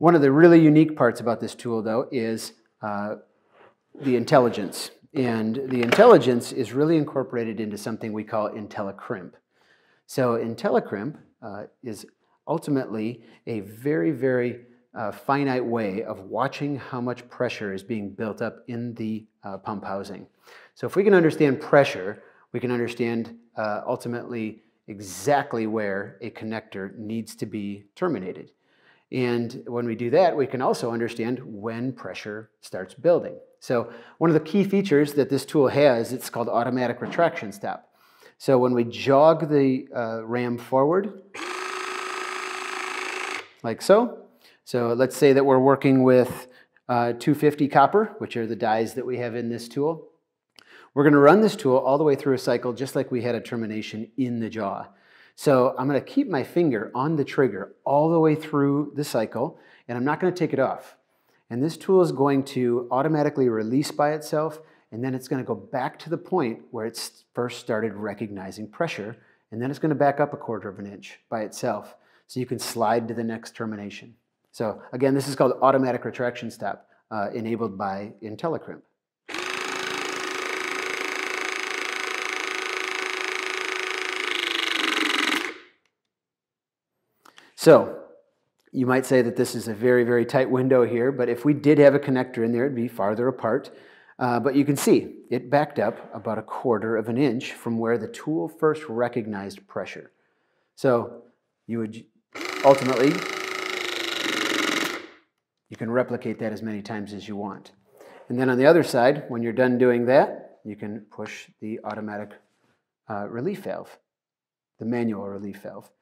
One of the really unique parts about this tool, though, is the intelligence. And the intelligence is really incorporated into something we call IntelliCrimp. So IntelliCrimp is ultimately a very, very finite way of watching how much pressure is being built up in the pump housing. So if we can understand pressure, we can understand ultimately exactly where a connector needs to be terminated. And when we do that, we can also understand when pressure starts building. So one of the key features that this tool has, it's called automatic retraction stop. So when we jog the ram forward, like so. So let's say that we're working with 250 copper, which are the dies that we have in this tool. We're going to run this tool all the way through a cycle just like we had a termination in the jaw. So I'm going to keep my finger on the trigger all the way through the cycle, and I'm not going to take it off. And this tool is going to automatically release by itself, and then it's going to go back to the point where it's first started recognizing pressure, and then it's going to back up 1/4 of an inch by itself. So you can slide to the next termination. So again, this is called automatic retraction stop, enabled by IntelliCrimp. So you might say that this is a very, very tight window here, but if we did have a connector in there, it'd be farther apart. But you can see it backed up about 1/4 of an inch from where the tool first recognized pressure. So you would ultimately, you can replicate that as many times as you want. And then on the other side, when you're done doing that, you can push the automatic relief valve, the manual relief valve.